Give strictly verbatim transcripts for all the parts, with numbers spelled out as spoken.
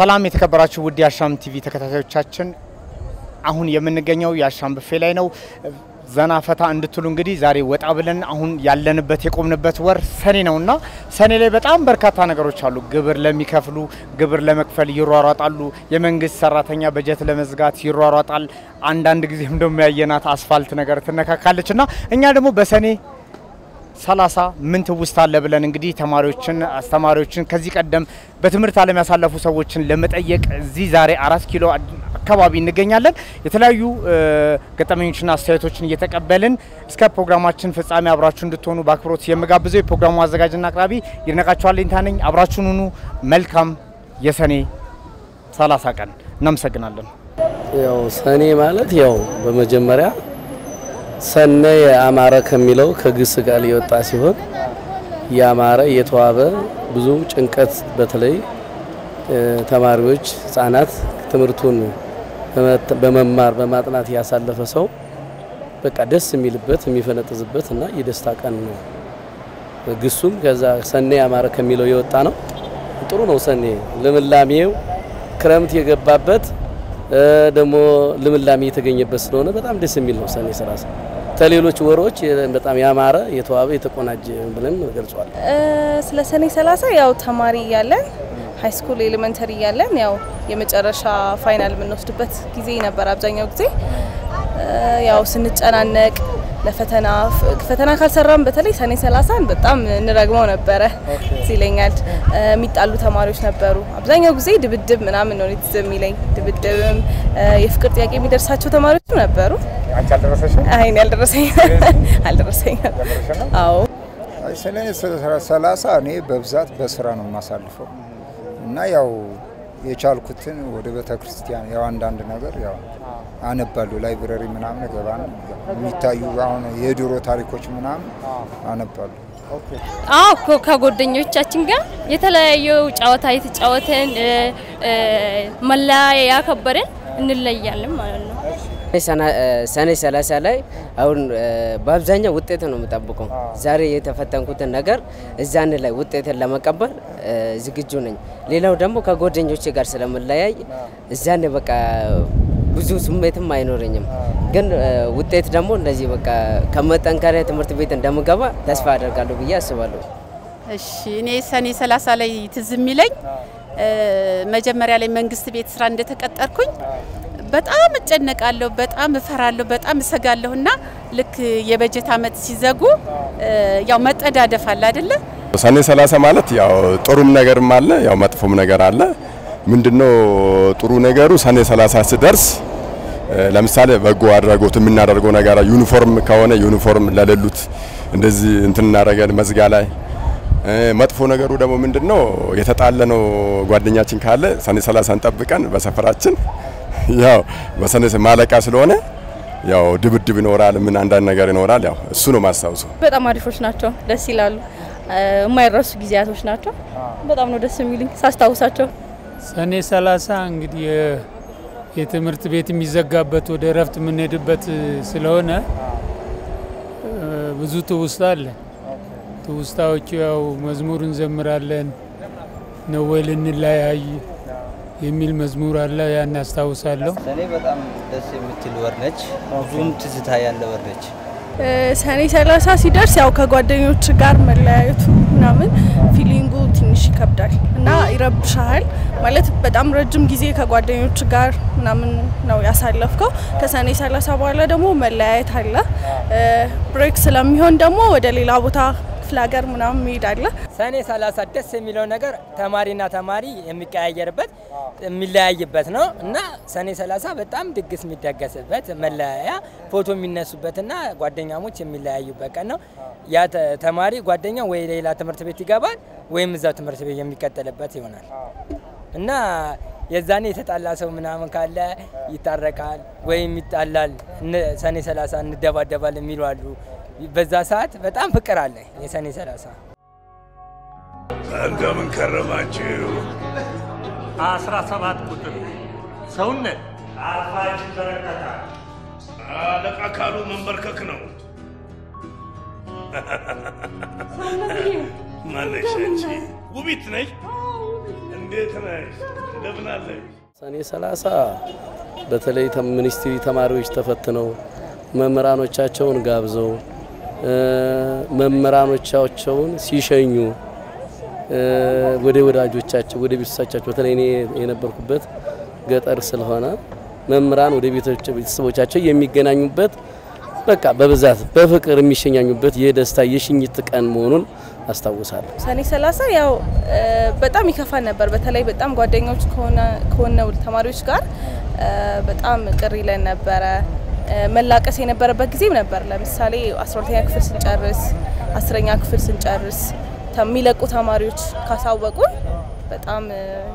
سلام يتكبراتش ودي عشام تيفي تكتاتوچاچن አሁን የምንገኘው ያሻም በፌ ላይ ነው ዘና ፈታ እንድትሉ እንግዲህ ዛሬ ወጣ ብለን አሁን ያለንበት የቆምንበት ወር ሰኔ ነውና ሰኔ ላይ በጣም በርካታ ነገሮች አሉ ግብር ለሚከፍሉ ግብር ለመክፈል ይሯሯጣሉ የመንግስት ሰራተኛ በጀት ለመዝጋት ይሯሯጣል አንድ አንድ ጊዜ እንደም ያየናት አስፋልት ነገር ተነካካለችና እኛ ደግሞ በሰኔ ሰላሳ ምን ትውስታ አለ ብለን እንግዲህ ተማሪዎችን አስተማሪዎችን ከዚህ ቀደም በትምህርት ዓለም ያሳለፉ ሰዎችን ለመጠየቅ እዚህ ዛሬ አራት ኪሎ አካባቢ እንገኛለን የተለያዩ ገጠመኞችና አስተያየቶችን እየተቀበልን እስከ ፕሮግራማችን ፍጻሜ አብራችሁን እንድትሆኑ ባክብሮት የምጋብዘው የፕሮግራሙ አዘጋጅና አቅራቢ ይርነቃችኋል እንታነኝ አብራችሁን ሁኑ መልካም የሰኔ ሰላሳ ቀን እናመሰግናለን ያው ሰኔ ማለት ያው በመጀመሪያ ሰነይ አማራ ከሚለው ከግስ ጋር ሊወጣ ሲሆን ያማራ የተዋበ ብዙ ጭንቀት በተለይ ተማሪዎች ጻናት ትምርቱን በመማር በማጥናት ያሳለፈ ሰው በቃ ደስ የሚልበት የሚፈነጥዝበትና የደስታ ቀን ነው ግሱም ከዛ ሰነይ አማራ ከሚለው የወጣ ነው ጥሩ ነው ሰነይ ለምላሚው ክረምት የገባበት ደሞ ለምላሚ የተገኘበት ስለሆነ በጣም ደስ የሚል ነው ሰኔ ሰላሳ ተሌሎች ወሮች በጣም ያማረ የተዋበ የተቆናጀ ብለን ገልጿል ስለ ሰኔ ሰላሳ ያው ተማሪ ያለን ሃይ ስኩል ኤሌመንተሪ ያለን ያው የመጨረሻ ፋይናል ምንወስድበት ጊዜ ነበር አብዛኛው ጊዜ ያው ስንጨናነቅ ለፈተና ፈተና ካልሰራን በተለይ ሰኔ ሰላሳን በጣም እንረግመው ነበር ሲለኛል የሚጣሉ ተማሪዎች ነበሩ አብዛኛው ጊዜ ድብድብ ምናምን ነው እየተዘሚለኝ ድብድብም የፍቅር ጥያቄ የሚደርሳቸው ተማሪዎች ነበሩ አንቺ አልደረሰሽም አይ እኔ አልደረሰኝ አልደረሰኝ አዎ አይ ሰኔ ሰላሳ እኔ በብዛት በስራ ነው ማሳልፈው እና ያው የቻልኩትን ወደ ቤተክርስቲያን ያው አንድ አንድ ነገር ያው አነባለሁ ላይብረሪ ምናምን ገባን የሚታዩ አሁን የድሮ ታሪኮች ምናምን አነባለሁ ኦኬ አዎ ከጓደኞቻችን ጋር የተለያየ ጫዋታ እየተጫወተን መላያ ያከበረን እንለያለን ማለት ነው ሰኔ ሰላሳ ላይ አሁን በአብዛኛው ውጤት ነው መጣበቀው ዛሬ የተፈተንኩት ነገር እዛን ላይ ውጤትን ለመቀበል ዝግጁ ነኝ ሌላው ደግሞ ከጓደኞቼ ጋር ስለመላያይ እዛን በቃ ብዙ ስሜትም አይኖርኝም ግን ውጤት ደግሞ እንደዚህ በቃ ከመጠንከሪያ ትምህርት ቤት እንደምገባ ተስፋ አደርጋለሁ ብዬ አስባለሁ እሺ እኔ ሰኔ ሰላሳ ላይ ትዝምልኝ መጀመሪያ ላይ መንግስት ቤት ስራ እንደተቀጠርኩኝ በጣም እጨነቃለሁ በጣም እፈራለሁ በጣም እሰጋለሁና ልክ የበጀት አመት ሲዘጉ ያው መጠዳደፍ አለ አይደለ ሰኔ ሰላሳ ማለት ያው ጥሩም ነገርም አለ ያው መጥፎም ነገር አለ ምንድነው ጥሩ ነገሩ ሰኔ ሰላሳ ሲደርስ ለምሳሌ በጎ አድራጎት ምን እናደርገው ነገር ዩኒፎርም ከሆነ ዩኒፎርም ለለሉት እንደዚህ እንትን እናረጋል መዝጋ ላይ መጥፎ ነገሩ ደግሞ ምንድነው የተጣለነው ጓደኛችን ካለ ሰኔ ሰላሳን ተጠብቀን በሰፈራችን ያው በሰኔ ማለቃ ስለሆነ ያው ድብድብ ይኖራል ምን አንድ አንድ ነገር ይኖራል ያው እሱ ነው ማሳውሱ በጣም አሪፎች ናቸው ደስ ይላሉ የማይረሱ ግዚያቶች ናቸው በጣም ነው ደስ የሚልኝ ሳስታውሳቸው ሰኔ ሰላሳ እንግዲህ የትምርት ቤት የሚዘጋበት ወደ ረፍት ምን ሄድበት ስለሆነ ብዙ ተውስታል ተውስታዎች ያው መዝሙርን ዘምራለን ነወልን ላይ አይ የሚል መዝሙር አለ ያን አስተዋውሳለሁ ሰኔ በጣም ደስ የምትል ወር ነች ብዙም ትዝታ ያለ ወር ነች ሰኔ ሰላሳ ሲደርስ ያው ከጓደኞች ጋር መላያየቱ ናምን ፊሊንጉ ትንሽ ይከብዳል እና ይረብሻል ማለት በጣም ረጅም ጊዜ ከጓደኞች ጋር ናምን ነው ያሳለፍከው ከሰኔ ሰላሳ በኋላ ደግሞ መላያየት አለ ብሬክ ስለሚሆን ደግሞ ወደ ሌላ ቦታ ፍላገር ምናም ይዳለ ሰኔ ሰላሳ ደስ የሚለው ነገር ተማሪና ተማሪ የሚቀያየርበት የሚላያይበት ነው እና ሰኔ ሰላሳ በጣም ድግስ የሚደገስበት መላያ ፎቶ የሚነሱበትና ጓደኛሞች የሚላያዩበት ቀን ነው ያ ተማሪ ጓደኛ ወይ ሌላ ትምህርት ቤት ይገባል ወይም እዛው ትምህርት ቤት የሚቀጠለበት ይሆናል እና የዛኔ የተጣላ ሰው ምናምን ካለ ይታረቃል ወይም ይጣላል ሰኔ ሰላሳ እንደባደባል የሚሏሉ በዛ ሰዓት በጣም ፍቅር አለ የሰኔ ሰላሳ እንደምን ከረማችሁ አስራ ሰባት ቁጥር ሰውነት አልፋጅ ተረከታ አለቃካሉ መንበርከክ ነው ሰውነት ማለሽ አንቺ ውብት ነሽ ሰኔ ሰላሳ በተለይ ሚኒስትሪ ተማሪዎች ተፈትነው መምህራኖቻቸውን ጋብዘው መምህራኖቻቸውን ሲሸኙ ወደ ወዳጆቻቸው ወደ ቤተሰቦቻቸው በተለይ እኔ የነበርኩበት ገጠር ስለሆነ መምህራን ወደ ቤተሰቦቻቸው የሚገናኙበት በቃ በብዛት በፍቅር የሚሸኛኙበት የደስታ የሽኝት ቀን መሆኑን አስተዋውሳለሁ። ሰኔ ሰላሳ ያው በጣም ይከፋ ነበር በተለይ በጣም ጓደኞች ከሆነ ከሆነው ተማሪዎች ጋር በጣም ቅሪ ለነበረ መላቀስ የነበረበት ጊዜም ነበር። ለምሳሌ አስራ ሁለተኛ ክፍል ስንጨርስ አስረኛ ክፍል ስንጨርስ ተሚለቁ ተማሪዎች ካሳወቁ በጣም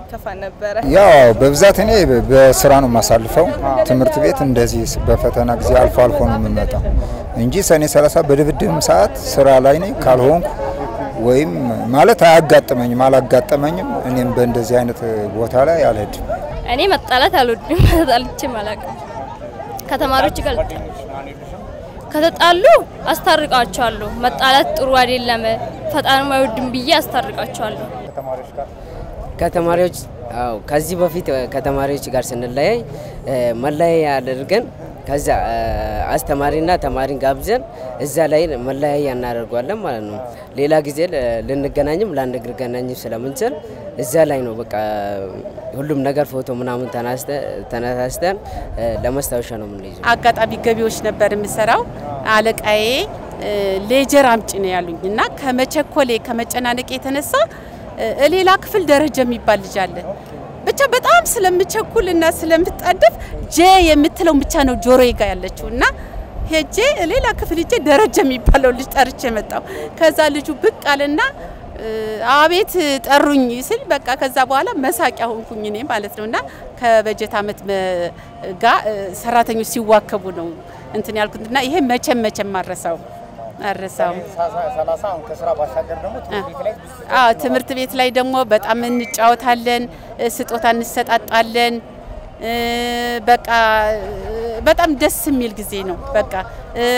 ከፋ ነበር። ያው በብዛት እኔ በስራ ነው ማሳልፈው ትምርት ቤት እንደዚህ በፈተና ጊዜ አልፎ አልፎ ነው የምመጣው እንጂ ሰኔ ሰላሳ በድብድም ሰዓት ስራ ላይ ነኝ ካልሆንኩ ወይም ማለት አያጋጥመኝ ማላጋጥመኝም እኔም በእንደዚህ አይነት ቦታ ላይ ያለድ እኔ መጣላት አልወድም ማጣልች ማላቀ ከተማሪዎች ጋር ከተጣሉ አስታርቃቸዋለሁ መጣላት ጥሩ አይደለም ፈጣን ማይወድም ብዬ አስታርቃቸዋለሁ ከተማሪዎች ጋር ከተማሪዎች አው ከዚህ በፊት ከተማሪዎች ጋር ስንለያይ መለያያ አድርገን ከዛ አስተማሪና ተማሪን ጋብዘን እዛ ላይ መለያያ እናደርጋለን ማለት ነው። ሌላ ጊዜ ልንገናኝም ላንድ ግርገናኝም ስለምንችል እዛ ላይ ነው በቃ ሁሉም ነገር ፎቶ ምናምን ተናስተ ተናስተን ለማስታወሻ ነው የምንይዘው። አጋጣሚ ገቢዎች ነበር የምሰራው አለቃዬ ሌጀር አምጪ ነው ያሉኝና ከመቸኮሌ ከመጨናነቅ የተነሳ ሌላ ክፍል ደረጃ የሚባል ልጅ አለ ብቻ በጣም ስለምቸኩልና ስለምትጣደፍ ጄ የምትለው ብቻ ነው ጆሮዬ ጋር ያለችውና ሄጄ ሌላ ክፍል ጄ ደረጃ የሚባለው ልጅ ጠርቼ መጣው ከዛ ልጁ በቃልና አቤት ጠሩኝ ሲል በቃ ከዛ በኋላ መሳቂያ ሆንኩኝ እኔ ማለት ነውና ከበጀት አመት ጋር ሰራተኞች ሲዋከቡ ነው እንትን ያልኩትና ይሄ መቸም መቸም ማረሳው አረሳው ሰላሳ አሁን ከስራ ባሻገር ደግሞ ትምህርት ቤት ላይ አዎ ትምህርት ቤት ላይ ደግሞ በጣም እንጫወታለን ስጦታ እንሰጣጣለን በቃ በጣም ደስ የሚል ጊዜ ነው በቃ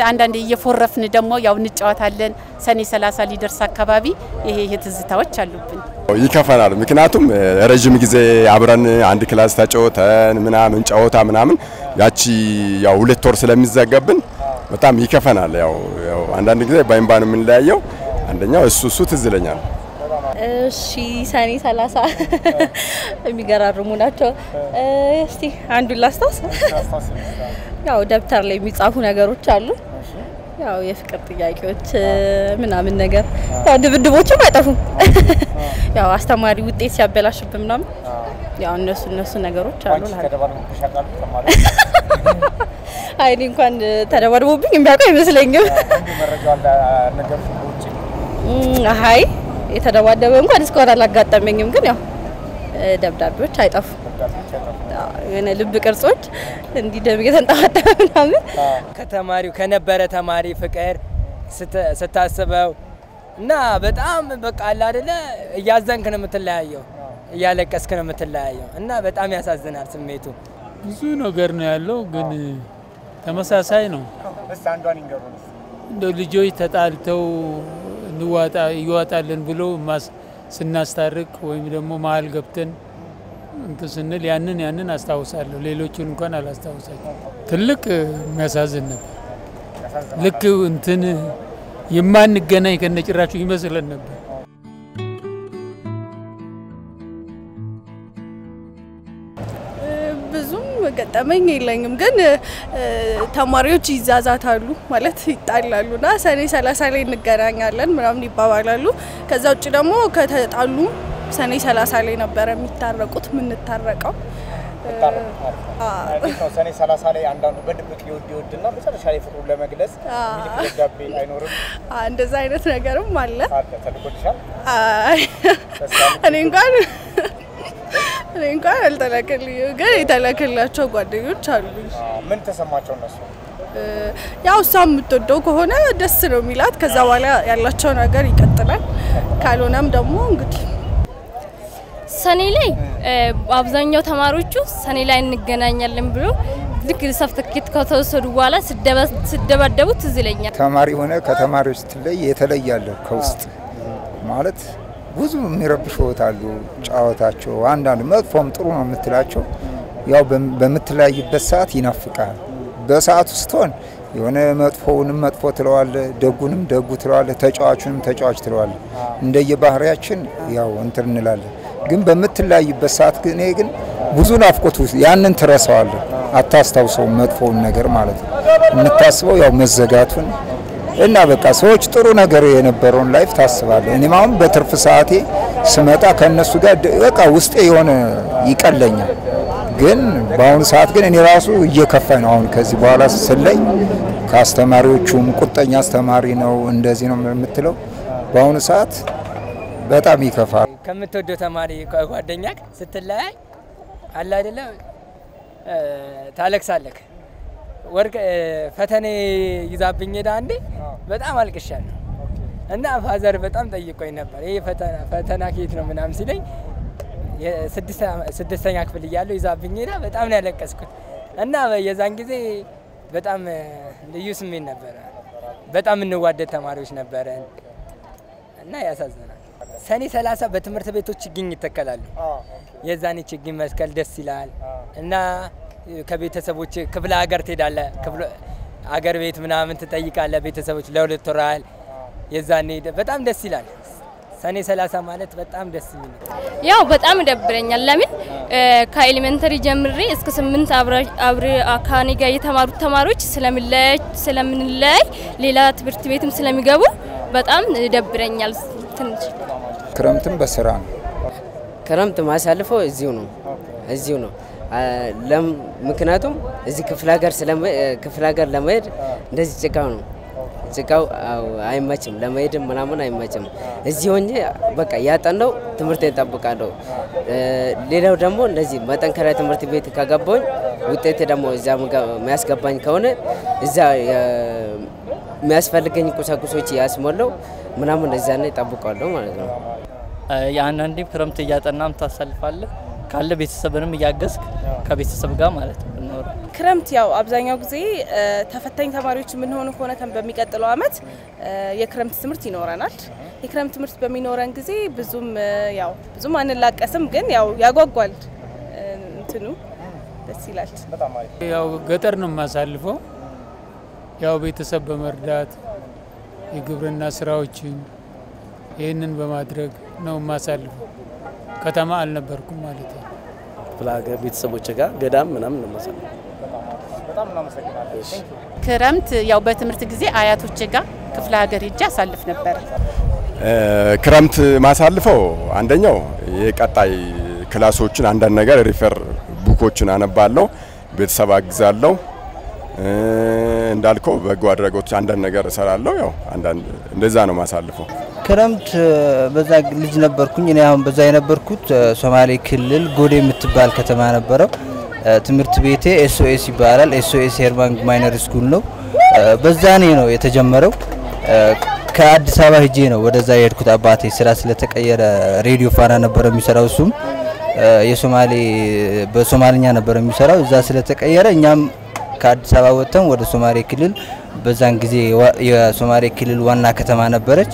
አንዳንዴ እየፎረፍን ደግሞ ያው እንጫወታለን ሰኔ ሰላሳ ሊደርስ አካባቢ ይሄ ይሄ ትዝታዎች አሉብን ይከፋናል ምክንያቱም ረጅም ጊዜ አብረን አንድ ክላስ ተጫወተን ምናምን ጫወታ ምናምን ያቺ ያው ሁለት ወር ስለሚዘገብን በጣም ይከፋናል ያው ያው አንዳንድ ጊዜ ባይምባን ምን ላያየው አንደኛው እሱ እሱ ትዝለኛል እሺ ሰኔ ሰላሳ የሚገራሩሙ ናቸው እስቲ አንዱን ላስታውስ ያው ደብተር ላይ የሚጻፉ ነገሮች አሉ ያው የፍቅር ጥያቄዎች ምናምን ነገር ያው ድብድቦችም አይጠፉም ያው አስተማሪ ውጤት ሲያበላሽብም ነው ያው እነሱ እነሱ ነገሮች አሉ አይኔ እንኳን ተደወደቡብኝ የሚያውቀው ይመስለኛል አይ የተደወደበ እንኳን ስኮር አላጋጠመኝም ግን ያው ደብዳቤዎች አይጠፉ የነ ልብ ቅርጾች እንዲ ደም የተንጣጣው ከተማሪው ከነበረ ተማሪ ፍቅር ስታስበው እና በጣም በቃ አለ አይደለ ያዘንክ ነው የምትለያየው ያለቀስክ ነው የምትለያየው እና በጣም ያሳዝናል ስሜቱ ብዙ ነገር ነው ያለው ግን ተመሳሳይ ነው እስ አንዷን ይንገሩን እንደ ልጆች ተጣልተው ንዋጣ ይዋጣልን ብሎ ስናስታርቅ ወይም ደግሞ ማል ገብተን እንተስነል ያንን ያንን አስተዋውሳለሁ ሌሎችን እንኳን አላስተዋውሳቸው ትልቅ መሳዘን ነበር ልክ እንትን የማንገናኝ ከነጭራቹ ይመስለን ነበር ገጠመኝ ይለኝም ግን ተማሪዎች ይዛዛታሉ ማለት ይጣላሉና ሰኔ ሰላሳ ላይ እንገናኛለን ምናምን ይባባላሉ ከዛ ወጪ ደግሞ ከተጣሉ ሰኔ ሰላሳ ላይ ነበር የሚታረቁት ምን ተታረቀው አዎ ሰኔ ሰላሳ ላይ አንዳንዱ በድብቅ ይወድ ይወድና መጨረሻ ላይ ፍቅሩን ለመግለጽ ይደጋብ አይኖርም እንደዛ አይነት ነገርም አለ ተልቆልሻል እኔ እንኳን እንኳ አልተላከልኝም ግን የተላከላቸው ጓደኞች አሉኝ ምን ተሰማቸው እነሱ ያው ሳም ተወደው ከሆነ ደስ ነው የሚላት ከዛ በኋላ ያላቸው ነገር ይከተላል ካልሆነም ደግሞ እንግዲህ ሰኔ ላይ አብዛኛው ተማሪዎቹ ሰኔ ላይ እንገናኛለን ብሎ ልክ ሰፍተክት ከተወሰዱ በኋላ ስደባደቡት እዚህ ለኛ ተማሪ ሆነ ከተማሪዎች ላይ የተለያየ ያለው ከውስጥ ማለት ብዙ ምንረብሽውታ አሉ ጫዋታቸው አንዳንድ መጥፎም ጥሩ ነው የምትላቸው ያው በመትላይበት ሰዓት ይናፍቃል በሰዓት ስትሆን የሆነ መጥፎውንም መጥፎ ትለዋል ደጉንም ደጉ ትለዋል ተጫዋቹንም ተጫዋች ትለዋል እንደየባህሪያችን ያው እንትንላል ግን በመትላይበት ሰዓት ግን ግን ብዙ ናፍቆት ያንን ተረሳዋል አታስተውሰው መጥፎውን ነገር ማለት ነው እንታስበው ያው መዘጋቱን እና በቃ ሰዎች ጥሩ ነገር የነበረውን ላይፍ ታስባለ እኔም አሁን በትርፍ ሰዓቴ ስመጣ ከነሱ ጋር በቃ ውስጤ የሆነ ይቀለኛ ግን ባሁን ሰዓት ግን እኔ ራሱ እየከፋኝ ነው አሁን ከዚህ በኋላ ስለይ ካስተማሪዎቹም ቁጠኛ አስተማሪ ነው እንደዚህ ነው የምትለው ባሁን ሰዓት በጣም ይከፋል ከምትወደው ተማሪ ጓደኛክ ስትላይ አለ አይደለ ታለክሳለክ ወርቅ ፈተኔ ይዛብኝ ዳ አንዴ በጣም አልቅሻለሁ እና ፋዘር በጣም ጠይቆኝ ነበር ይሄ ፈተና ፈተና ኬት ነው ምናም ሲለኝ ስድስተኛ ክፍል ይያለው ይዛብኝ ዳ በጣም ነው ያለቀስኩት እና የዛን ጊዜ በጣም ልዩ ስሜት ነበር በጣም እንዋደድ ተማሪዎች ነበር እና ያሳዝናል ሰኔ ሰላሳ በትምርት ቤቶች ችግኝ ይተከላሉ የዛን ችግኝ መስከል ደስ ይላል እና ከቤተሰቦች ክብለ ሀገር ተዳለ ክብለ ሀገር ቤት ምናምን ተጠይቃለ ቤተሰቦች ለሁለት ተራል የዛኔ በጣም ደስ ይላል ሰኔ ሰላሳ ማለት በጣም ደስ ይላል ያው በጣም ደብረኛል ለምን ከኤሌመንተሪ ጀምሬ እስከ ስምንት አብሪ አካኔ ጋር የተማሩት ተማሪዎች ስለምላይ ስለምንላይ ሌላ ትብርት ቤትም ስለሚገቡ በጣም ደብረኛል ትንሽ ክረምቱን በስራ ክረምቱ ማሳለፈው እዚሁ ነው እዚሁ ነው ለም ምክንያቱም እዚህ ክፍለ ሀገር ስለ ክፍለ ሀገር ለማይድ እንደዚህ ጭቃው ነው ጭቃው አይመችም ለማይድ ምናምን አይመችም እዚህ ሆኜ በቃ ያጠነው ትምርት እየተጣበቃለሁ ሌላው ደግሞ እንደዚህ መጠንከራ ትምርት ቤት ካገባኝ ውጤቴ ደግሞ እዛም ማያስገባኝ ከሆነ እዛ ማያስፈልገኝ ቁሳቁሶች ያስሞላው ምናምን እንደዛኔ ተጣበቃለሁ ማለት ነው ያን አንዴ ክረምት ያጠናም ታሳልፋለህ ካለ ቤተሰብንም ያገስክ ከቤተሰብ ጋር ማለት ነው ክረምት ያው አብዛኛው ጊዜ ተፈታኝ ተማሪዎች ምን ሆነ ሆነ ከበሚቀጥለው አመት የክረምት ትምርት ይኖራናል የክረምት ትምርት በሚኖረን ጊዜ ብዙም ያው ብዙም አንላቀስም ግን ያው ያጓጓል እንትኑ ደስ ይላል በጣም አሪፍ ያው ገጠር ነው ማሳልፎ ያው ቤተሰብ በመርዳት የግብርና ስራዎችን ይሄንን በማድረግ ነው ማሳልፎ ከተማ አልነበርኩም ማለት ነው ፍላጋ ቤተሰቦች ጋር ገዳም ምናም ነው ማለት ነው በጣም ነው መሰግናለሁ ክረምት ያው በትምርት ጊዜ አያቶች ጋር ክፍለ ሀገር እጃ ሳልፍ ነበር ክረምት ማሳልፈው አንደኛው የቀጣይ ክላሶችን አንድ አንድ ነገር ሪፈር ቡኮችን አነባለሁ ቤተሰብ አግዛለሁ እንዳልከው በጓ አድራጎት አንድ አንድ ነገር እሰራለሁ ያው አንድ አንድ እንደዛ ነው ማሳልፈው ክረምት በዛ ልጅ ነበርኩኝ እኔ አሁን በዛ የነበርኩት ሶማሌ ክልል ጎዴ የምትባል ከተማ ነበረ ትምርት ቤቴ ኤስኦኤስ ይባላል ኤስኦኤስ ሄርማን ማይነር ስኩል ነው በዛኔ ነው የተጀመረው ከአዲስ አበባ ሄጄ ነው ወደዛ የሄድኩት አባቴ ስራ ስለተቀየረ ሬዲዮ ፋና ነበር የሚሰራው እሱም የሶማሌ በሶማሊኛ ነበር የሚሰራው እዛ ስለተቀየረ እኛም ከአዲስ አበባ ወጥተን ወደ ሶማሌ ክልል በዛን ጊዜ የሶማሌ ክልል ዋና ከተማ ነበረች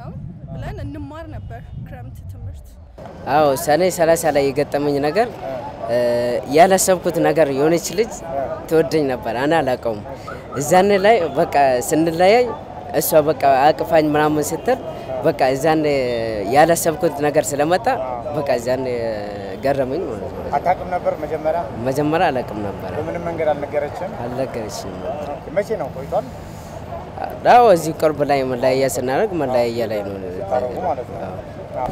ነው ብለን እንማር ነበር ክረምት ትምህርት አው ሰኔ ሰላሳ ላይ የገጠመኝ ነገር ያላሰብኩት ነገር የሆነች ልጅ ተወደኝ ነበር አና አላቀውም እዛን ላይ በቃ ስንላያይ እሷ በቃ አቅፋኝ ምናምን ስትል በቃ እዛን ያላሰብኩት ነገር ስለመጣ በቃ እዛን ገረመኝ ማለት ነው አታቅም ነበር መጀመሪያ መጀመሪያ አላቅም ነበር ምንም መንገድ አልነገረችም አልነገረችም መቼ ነው ቆይቷል ዳው እዚህ ቅርብ ላይ መላያ ስናረግ መላያ ላይ ነው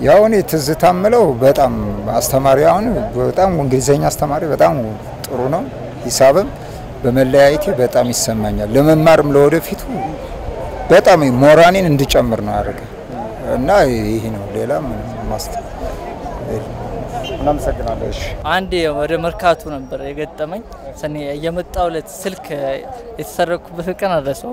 ያው እኔ ትዝታምለው በጣም አስተማሪ አሁን በጣም እንግሊዘኛ አስተማሪ በጣም ጥሩ ነው ሂሳብም በመላያይቴ በጣም ይስማኛል ለመማርም ለወደፊቱ በጣም ሞራኔን እንድጨምር ነው አረጋ እና ይሄ ነው ሌላ ማስተማር እናመሰግናለሽ። አንድ የመርካቱ ነበር የገጠመኝ ሰኔ የመጣው ለት ስልክ የተሰረኩበት ቀን አደረሰው።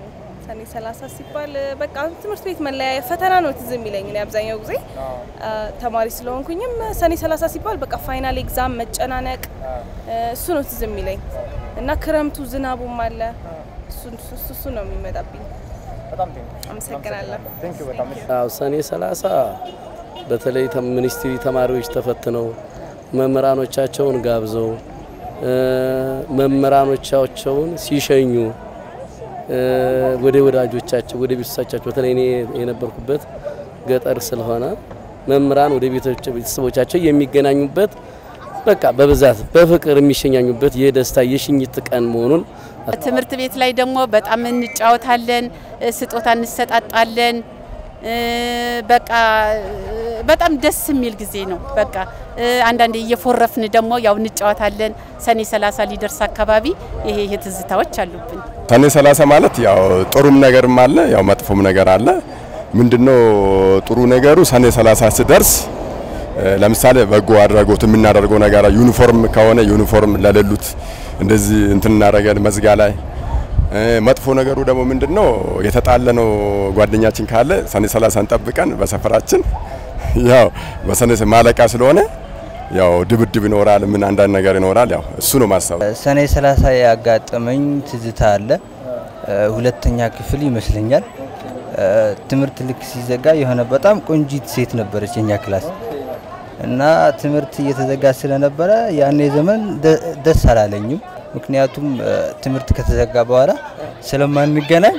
ሰኔ ሰላሳ ሲባል በቃ ትምህርት ቤት መለያየ ፈተና ነው ትዝ የሚለኝ ነው አብዛኛው ጊዜ። ተማሪ ስለሆንኩኝም ሰኔ ሰላሳ ሲባል በቃ ፋይናል ኤግዛም መጨናነቅ እሱ ነው ትዝ የሚለኝ። እና ክረምቱ ዝናቡም አለ እሱ እሱ ነው የሚመጣብኝ። በጣም አመሰግናለሁ። ቴንክ ዩ በጣም። አዎ ሰኔ ሰላሳ በተለይ ሚኒስትሪ ተማሪዎች ተፈትነው መመራኖቻቸውን ጋብዘው መመራኖቻቸውን ሲሸኙ ወደ ወዳጆቻቸው ወደ ቤተሰቦቻቸው በተለይ እኔ የነበርኩበት ገጠር ስለሆነ መመራን ወደ ቤተሰቦቻቸው የሚገናኙበት በቃ በብዛት በፍቅር የሚሸኛኙበት የደስታ የሽኝት ቀን መሆኑን ትምርት ቤት ላይ ደግሞ በጣም እንጫወታለን ስጦታ እንሰጣጣለን በቃ በጣም ደስ የሚል ጊዜ ነው። በቃ አንድ አንድ እየፎረፍን ደግሞ ያው ንጫወታለን። ሰኔ ሰላሳ ሊደርስ አካባቢ ይሄ ይሄ ትዝታዎች አሉብን። ሰኔ ሰላሳ ማለት ያው ጥሩም ነገርም አለ ያው መጥፎም ነገር አለ። ምንድነው ጥሩ ነገሩ ሰኔ ሰላሳ ሲደርስ ለምሳሌ በጎ አድራጎት የምናደርገው ነገር ዩኒፎርም ከሆነ ዩኒፎርም ለለሉት እንደዚህ እንትናረጋን መዝጋ ላይ መጥፎ ነገሩ ደግሞ ምንድነው የተጣለነው ጓደኛችን ካለ ሰኔ ሰላሳን ተጠብቀን በሰፈራችን ያው በሰኔ ማለቃ ስለሆነ ያው ድብድብ ይኖራል ምን አንድ አንድ ነገር ይኖራል ያው እሱ ነው ማሳብ። ሰኔ ሰላሳ ያጋጠመኝ ትዝታ አለ። ሁለተኛ ክፍል ይመስለኛል ትምርት ልክ ሲዘጋ የሆነ በጣም ቆንጂት ሴት ነበርች የኛ ክላስ እና ትምርት እየተዘጋ ስለነበረ ያኔ ዘመን ደስ አላለኝም። ምክንያቱም ትምርት ከተዘጋ በኋላ ስለማንገናኝ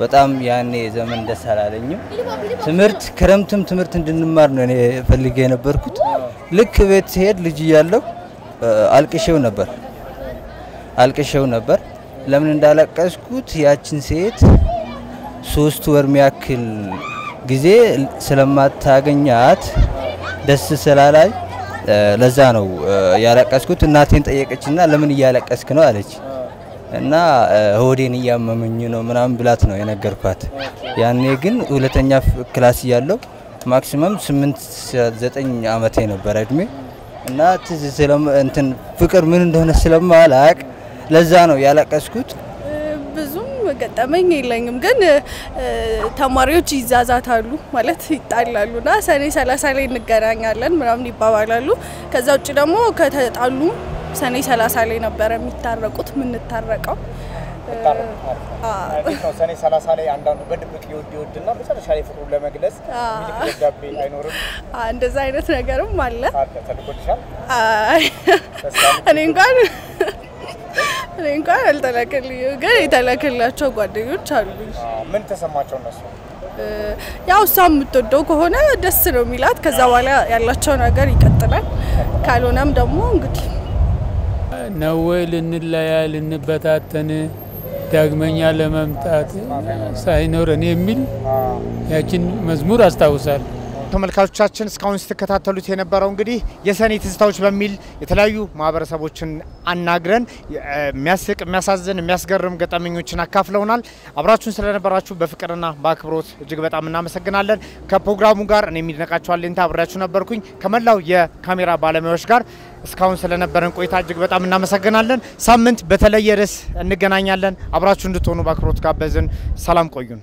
በጣም ያኔ ዘመን ደስ አላለኝም። ትምርት ክረምቱም ትምርት እንድንማር ነው እኔ ፈልጌ የነበርኩት። ልክ ቤት ሄድ ልጅ ያለው አልቅሼው ነበር አልቅሼው ነበር ለምን እንዳለቀስኩት ያችን ሴት ሶስት ወር የሚያክል ጊዜ ስለማታገኛት ደስ ስላላይ ለዛ ነው ያለቀስኩት። እናቴን ጠየቀችና ለምን ያለቀስክ ነው አለች እና ሆዴን ያመመኝ ነው ምናም ብላት ነው የነገርኳት። ያኔ ግን ሁለተኛ ክላስ ያለው ማክሲመም ስምንት ዘጠኝ አመቴ ነበር እድሜ እና ትዝ ስለም እንትን ፍቅር ምን እንደሆነ ስለማላቅ ለዛ ነው ያለቀስኩት። ብዙም ገጠመኝ የለኝም ግን ተማሪዎች ይዛዛታሉ ማለት ይጣላሉና ሰኔ ሰላሳ ላይ እንገናኛለን ምናም ይባባላሉ። ከዛ ውጪ ደግሞ ከተጣሉ ሰኔ ሰላሳ ላይ ነበር የሚታረቁት። ምን ተታረቀው አዎ ሰኔ ሰላሳ ላይ አንዳንዱ በድብቅ ይወድ ይወድና መጨረሻ ላይ ፍቅሩን ለመግለጽ ይደጋብ አይኖርም። እንደዛ አይነት ነገርም አለ። እኔ እንኳን እኔ እንኳን አልተላከልኝም ግን የተላከላቸው ጓደኞች አሉ። ምን ተሰማቸው እነሱ? ያው ሳም ተወደው ከሆነ ደስ ነው የሚላት ከዛ በኋላ ያላቸው ነገር ይቀጥላል። ካልሆነም ደግሞ እንግዲህ ነው ለንላያል እንበታተነ ዳግመኛ ለመምጣት ሳይኖር እኔ የሚል ያቺን መዝሙር አስተዋውሳል። ተመልካቾቻችን ስካውን ስትከታተሉት የነበረው እንግዲህ የሰኔ ትዝታዎች በሚል የተለያዩ ማህበረሰቦችን አናግረን የሚያስቅ የሚያሳዝን የሚያስገርም ገጠመኞችን አካፍለውናል። አብራችሁን ስለነበራችሁ በፍቅርና በአክብሮት እጅግ በጣም እናመሰግናለን። ከፕሮግራሙ ጋር እኔ የሚደነቃችሁ አለንታ አብራችሁ ነበርኩኝ ከመላው የካሜራ ባለሙያዎች ጋር ስካውን ስለነበረን ቆይታ እጅግ በጣም እናመሰግናለን። ሳምንት በተለየ ርዕስ እንገናኛለን። አብራችሁ እንድትሆኑ በአክብሮት ጋበዝን። ሰላም ቆዩን።